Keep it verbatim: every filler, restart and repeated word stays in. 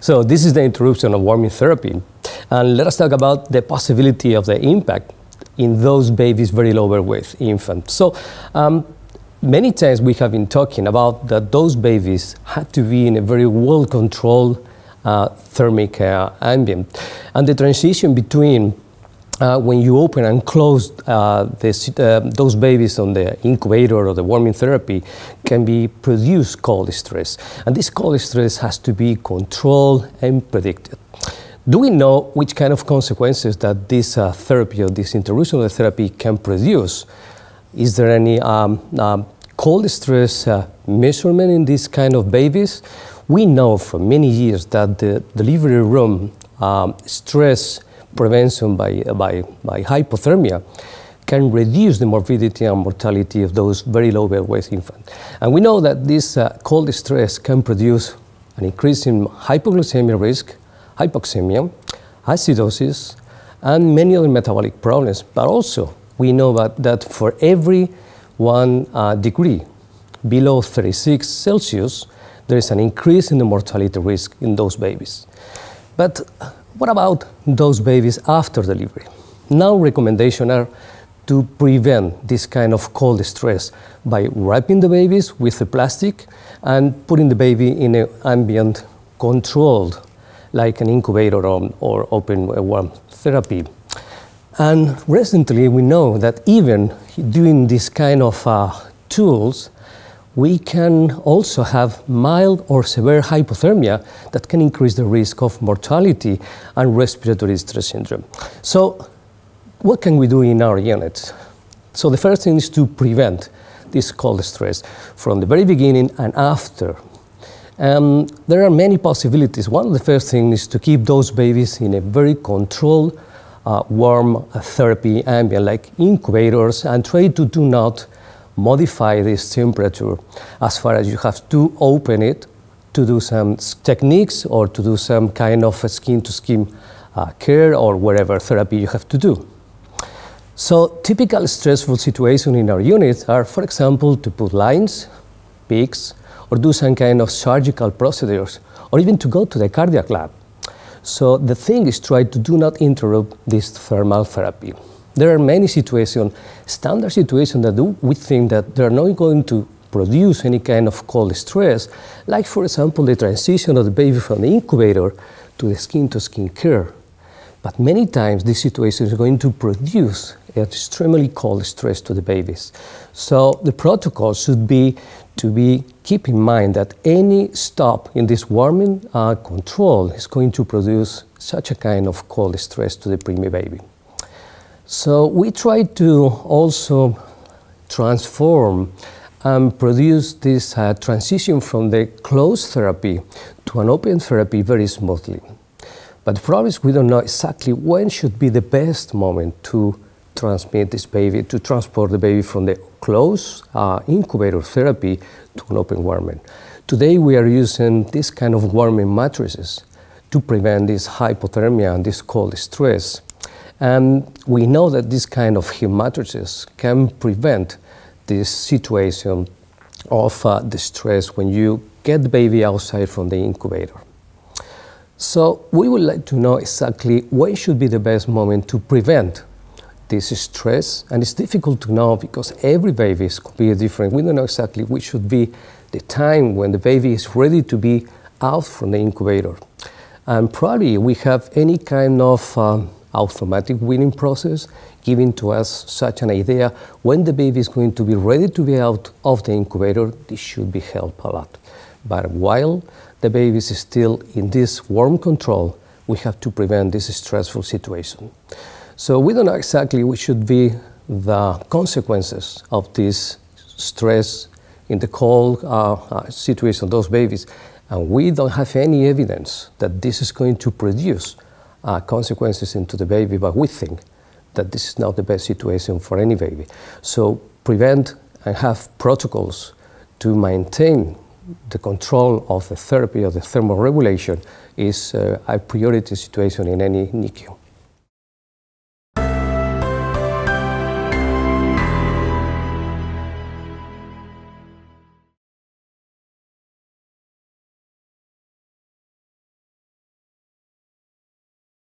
So this is the interruption of warming therapy. And let us talk about the possibility of the impact in those babies very low birth weight, infants. So um, many times we have been talking about that those babies had to be in a very well-controlled uh, thermic uh, ambient. And the transition between Uh, when you open and close uh, this, uh, those babies on the incubator or the warming therapy can be produce cold stress. And this cold stress has to be controlled and predicted. Do we know which kind of consequences that this uh, therapy or this interruption therapy can produce? Is there any um, um, cold stress uh, measurement in these kind of babies? We know for many years that the delivery room um, stress prevention by, by, by hypothermia can reduce the morbidity and mortality of those very low birth weight infants. And we know that this uh, cold stress can produce an increase in hypoglycemia risk, hypoxemia, acidosis, and many other metabolic problems. But also, we know that, that for every one uh, degree below thirty-six Celsius, there is an increase in the mortality risk in those babies. But what about those babies after delivery? Now recommendations are to prevent this kind of cold stress by wrapping the babies with a plastic and putting the baby in an ambient controlled, like an incubator or, or open warm therapy. And recently we know that even doing this kind of uh, tools, we can also have mild or severe hypothermia that can increase the risk of mortality and respiratory distress syndrome. So what can we do in our units? So the first thing is to prevent this cold stress from the very beginning and after. Um, there are many possibilities. One of the first things is to keep those babies in a very controlled uh, warm therapy ambient, like incubators, and try to do not modify this temperature as far as you have to open it to do some techniques or to do some kind of skin-to-skin uh, care or whatever therapy you have to do. So typical stressful situations in our units are, for example, to put lines, PICCs, or do some kind of surgical procedures, or even to go to the cardiac lab. So the thing is try to do not interrupt this thermal therapy. There are many situations, standard situations that do, we think that they are not going to produce any kind of cold stress, like for example the transition of the baby from the incubator to the skin-to-skin care. But many times this situation is going to produce an extremely cold stress to the babies. So the protocol should be to be keep in mind that any stop in this warming uh, control is going to produce such a kind of cold stress to the preemie baby. So we try to also transform and produce this uh, transition from the closed therapy to an open therapy very smoothly. But the problem is we don't know exactly when should be the best moment to transmit this baby, to transport the baby from the closed uh, incubator therapy to an open warming. Today we are using this kind of warming mattresses to prevent this hypothermia and this cold stress. And we know that this kind of mattresses can prevent this situation of uh, distress when you get the baby outside from the incubator. So we would like to know exactly when should be the best moment to prevent this stress. And it's difficult to know because every baby is completely different. We don't know exactly which should be the time when the baby is ready to be out from the incubator. And probably we have any kind of um, automatic weaning process, giving to us such an idea when the baby is going to be ready to be out of the incubator. This should be helped a lot. But while the baby is still in this warm control, we have to prevent this stressful situation. So we don't know exactly what should be the consequences of this stress in the cold uh, uh, situation of those babies. And we don't have any evidence that this is going to produce Uh, consequences into the baby, but we think that this is not the best situation for any baby. So prevent and have protocols to maintain the control of the therapy or the thermoregulation is uh, a priority situation in any NICU.